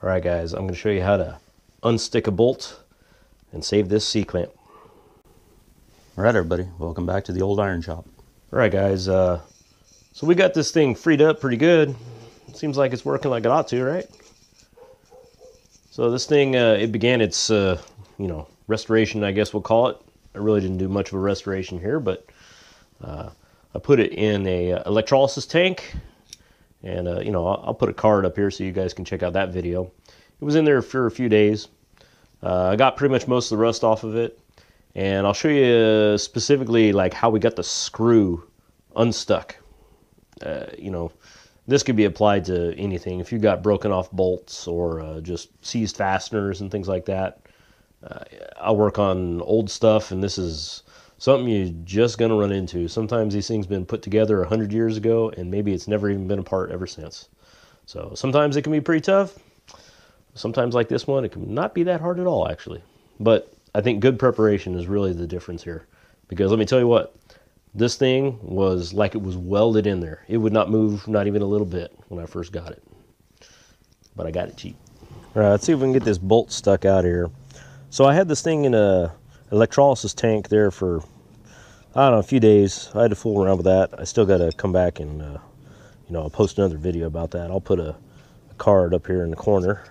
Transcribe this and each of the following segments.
Alright guys, I'm going to show you how to unstick a bolt and save this C-clamp. Alright everybody, welcome back to the Old Iron Shop. Alright guys, so we got this thing freed up pretty good. Seems like it's working like it ought to, right? So this thing, it began its, you know, restoration, I guess we'll call it. I really didn't do much of a restoration here, but I put it in a electrolysis tank. And, you know, I'll put a card up here so you guys can check out that video. It was in there for a few days. I got pretty much most of the rust off of it. And I'll show you specifically, like, how we got the screw unstuck. You know, this could be applied to anything. If you've got broken off bolts or just seized fasteners and things like that. I work on old stuff, and this is something you're just going to run into. Sometimes these things have been put together 100 years ago, and maybe it's never even been apart ever since. So sometimes it can be pretty tough. Sometimes like this one, it can not be that hard at all, actually. But I think good preparation is really the difference here. Because let me tell you what, this thing was like it was welded in there. It would not move, not even a little bit, when I first got it. But I got it cheap. All right, let's see if we can get this bolt stuck out here. So I had this thing in a electrolysis tank there for, I don't know, a few days. I had to fool around with that. I still got to come back and, you know, I'll post another video about that. I'll put a card up here in the corner.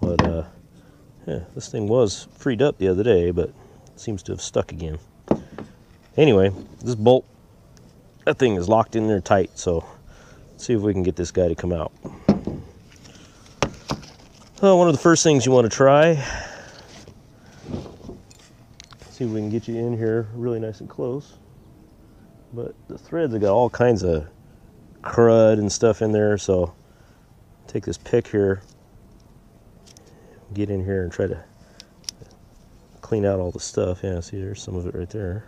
But, yeah, this thing was freed up the other day, but it seems to have stuck again. Anyway, this bolt, that thing is locked in there tight, so let's see if we can get this guy to come out. Well, one of the first things you want to try, see if we can get you in here really nice and close, but the threads have got all kinds of crud and stuff in there, so take this pick here, get in here and try to clean out all the stuff. Yeah, see, there's some of it right there.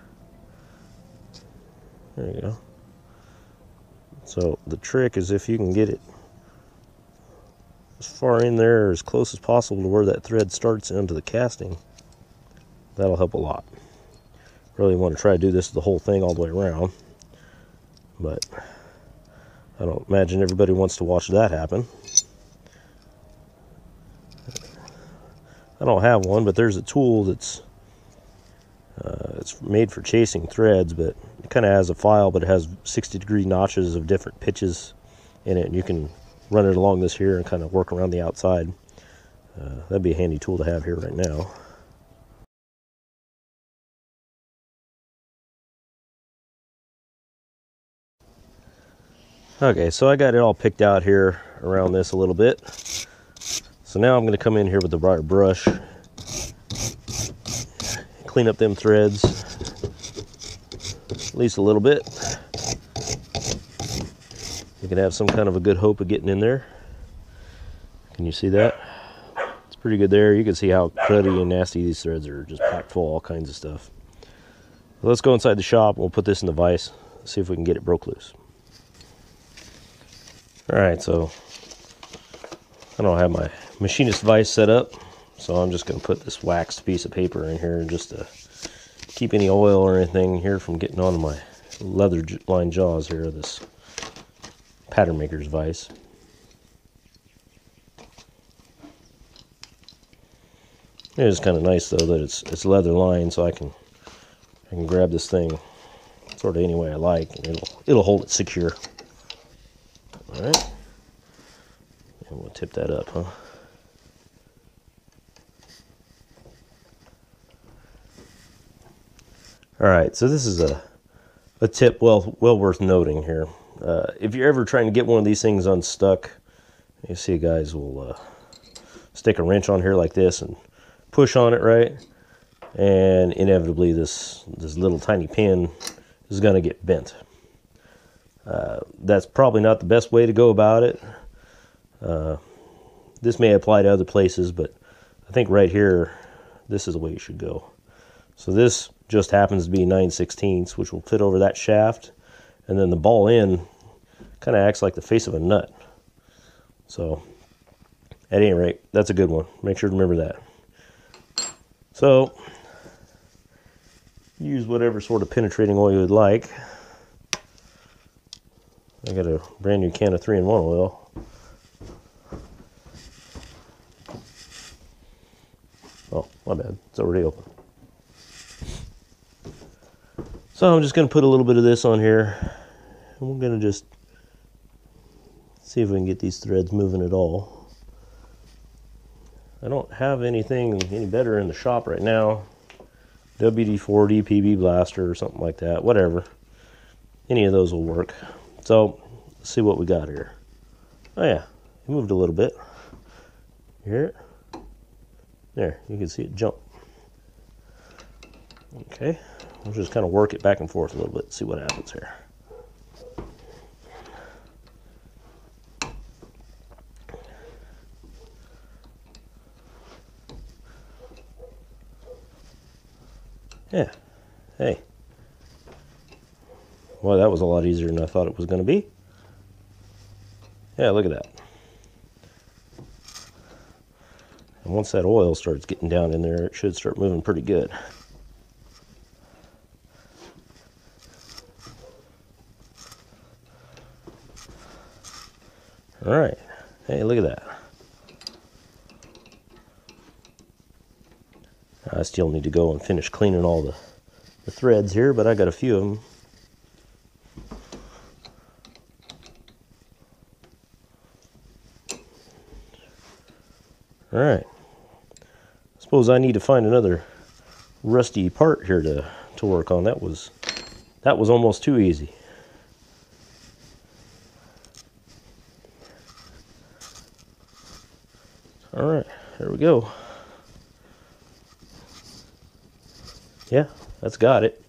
There you go. So the trick is, if you can get it as far in there as close as possible to where that thread starts into the casting, that'll help a lot. Really want to try to do this the whole thing all the way around, but I don't imagine everybody wants to watch that happen. I don't have one, but there's a tool that's it's made for chasing threads, but it kind of has a file, but it has 60-degree notches of different pitches in it, and you can run it along this here and kind of work around the outside. That'd be a handy tool to have here right now. Okay, so I got it all picked out here around this a little bit. So now I'm going to come in here with the brighter brush, clean up them threads at least a little bit. You can have some kind of a good hope of getting in there. Can you see that? It's pretty good there. You can see how cruddy and nasty these threads are, just packed full of all kinds of stuff. So let's go inside the shop. We'll put this in the vise, see if we can get it broke loose. Alright, so I don't have my machinist vise set up, so I'm just going to put this waxed piece of paper in here just to keep any oil or anything here from getting onto my leather-lined jaws here, this pattern maker's vise. It is kind of nice, though, that it's leather-lined, so I can grab this thing sort of any way I like, and it'll hold it secure. All right, and we'll tip that up, huh? All right, so this is a tip well worth noting here. If you're ever trying to get one of these things unstuck, you see guys will stick a wrench on here like this and push on it, right? And inevitably this little tiny pin is going to get bent. That's probably not the best way to go about it. This may apply to other places, but I think right here, this is the way you should go. So this just happens to be 9/16, which will fit over that shaft, and then the ball end kind of acts like the face of a nut. So at any rate, that's a good one. Make sure to remember that. So use whatever sort of penetrating oil you would like. I got a brand new can of 3-in-1 oil. Oh, my bad. It's already open. So I'm just going to put a little bit of this on here. And we're going to just see if we can get these threads moving at all. I don't have anything any better in the shop right now. WD-40, PB Blaster, or something like that. Whatever. Any of those will work. So, let's see what we got here. Oh yeah, it moved a little bit. Here. There, you can see it jump. Okay, we'll just kind of work it back and forth a little bit, see what happens here. Yeah, hey. Well, that was a lot easier than I thought it was going to be. Yeah, look at that. And once that oil starts getting down in there, it should start moving pretty good. All right. Hey, look at that. I still need to go and finish cleaning all the threads here, but I got a few of them. All right, I suppose I need to find another rusty part here to work on. That was almost too easy. All right, there we go. Yeah, that's got it.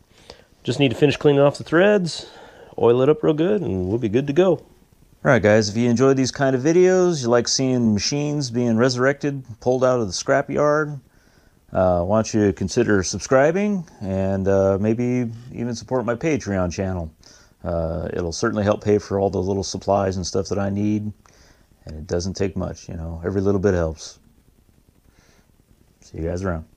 Just need to finish cleaning off the threads, oil it up real good, and we'll be good to go. Alright guys, if you enjoy these kind of videos, you like seeing machines being resurrected, pulled out of the scrapyard, why don't you consider subscribing and maybe even support my Patreon channel. It'll certainly help pay for all the little supplies and stuff that I need, and it doesn't take much, you know, every little bit helps. See you guys around.